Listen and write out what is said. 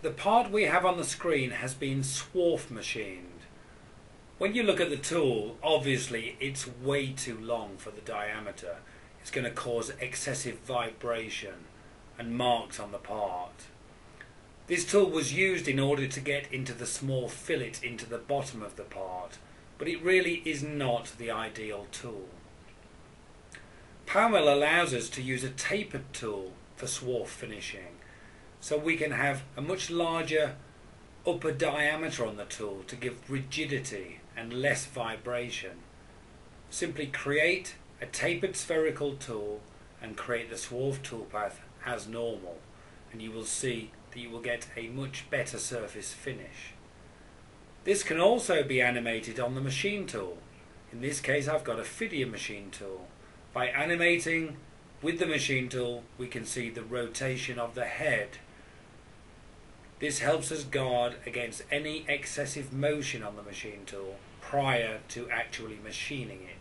The part we have on the screen has been swarf machined. When you look at the tool, obviously it's way too long for the diameter. It's going to cause excessive vibration and marks on the part. This tool was used in order to get into the small fillet into the bottom of the part, but it really is not the ideal tool. PowerMILL allows us to use a tapered tool for swarf finishing, so we can have a much larger upper diameter on the tool to give rigidity and less vibration. Simply create a tapered spherical tool and create the swarf toolpath as normal, and you will see that you will get a much better surface finish. This can also be animated on the machine tool. In this case I've got a Fidia machine tool. By animating with the machine tool we can see the rotation of the head. This helps us guard against any excessive motion on the machine tool prior to actually machining it.